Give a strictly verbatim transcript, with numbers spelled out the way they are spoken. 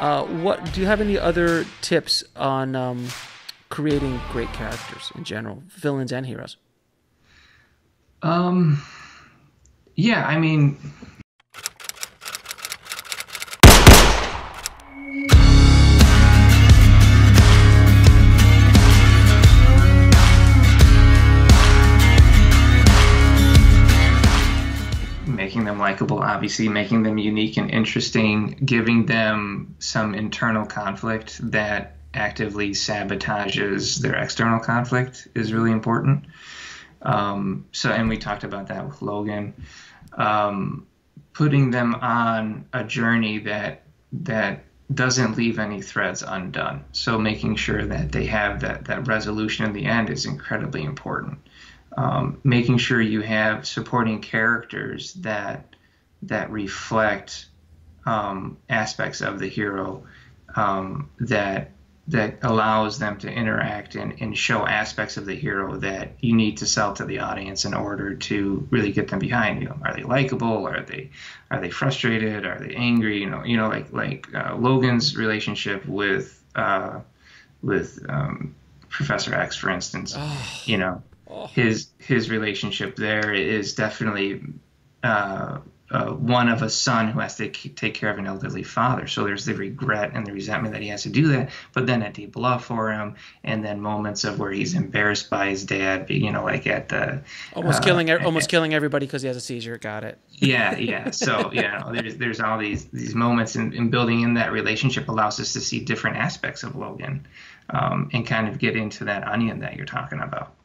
Uh, what do you have any other tips on um, creating great characters in general, villains and heroes? Um, yeah, I mean. Them likable, obviously, making them unique and interesting, giving them some internal conflict that actively sabotages their external conflict is really important. Um, so, and we talked about that with Logan. Um, putting them on a journey that that doesn't leave any threads undone. So making sure that they have that, that resolution in the end is incredibly important. Um, making sure you have supporting characters that that reflect um, aspects of the hero um, that that allows them to interact and, and show aspects of the hero that you need to sell to the audience in order to really get them behind you. Are they likable? Are they are they frustrated? Are they angry? You know, you know, like like uh, Logan's relationship with uh, with um, Professor X, for instance. Oh. You know. His his relationship there is definitely uh, uh, one of a son who has to take care of an elderly father. So there's the regret and the resentment that he has to do that, but then a deep love for him, and then moments of where he's embarrassed by his dad. You know, like at the almost uh, killing almost at, killing everybody because he has a seizure. Got it. Yeah, yeah. So you know, there's there's all these these moments, and, and building in that relationship allows us to see different aspects of Logan um, and kind of get into that onion that you're talking about.